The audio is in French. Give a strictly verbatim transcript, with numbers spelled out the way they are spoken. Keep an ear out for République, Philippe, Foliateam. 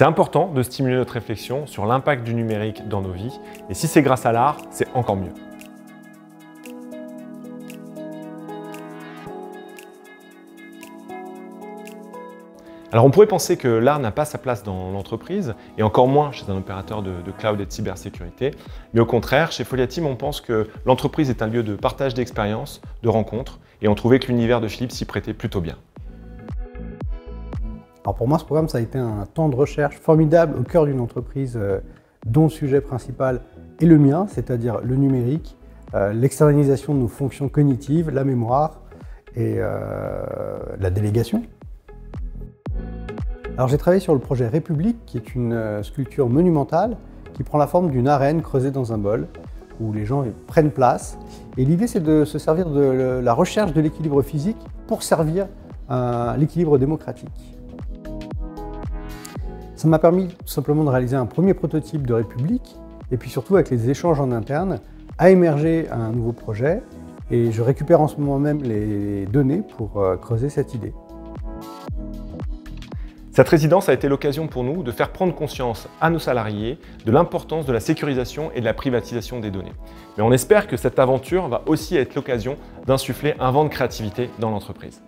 C'est important de stimuler notre réflexion sur l'impact du numérique dans nos vies, et si c'est grâce à l'art, c'est encore mieux. Alors on pourrait penser que l'art n'a pas sa place dans l'entreprise, et encore moins chez un opérateur de, de cloud et de cybersécurité, mais au contraire, chez Foliateam, on pense que l'entreprise est un lieu de partage d'expériences, de rencontres, et on trouvait que l'univers de Philippe s'y prêtait plutôt bien. Alors pour moi, ce programme, ça a été un temps de recherche formidable au cœur d'une entreprise euh, dont le sujet principal est le mien, c'est-à-dire le numérique, euh, l'externalisation de nos fonctions cognitives, la mémoire et euh, la délégation. Alors j'ai travaillé sur le projet République, qui est une euh, sculpture monumentale qui prend la forme d'une arène creusée dans un bol où les gens prennent place. Et l'idée, c'est de se servir de le, la recherche de l'équilibre physique pour servir euh, l'équilibre démocratique. Ça m'a permis tout simplement de réaliser un premier prototype de République, et puis surtout avec les échanges en interne, a émergé un nouveau projet, et je récupère en ce moment même les données pour creuser cette idée. Cette résidence a été l'occasion pour nous de faire prendre conscience à nos salariés de l'importance de la sécurisation et de la privatisation des données. Mais on espère que cette aventure va aussi être l'occasion d'insuffler un vent de créativité dans l'entreprise.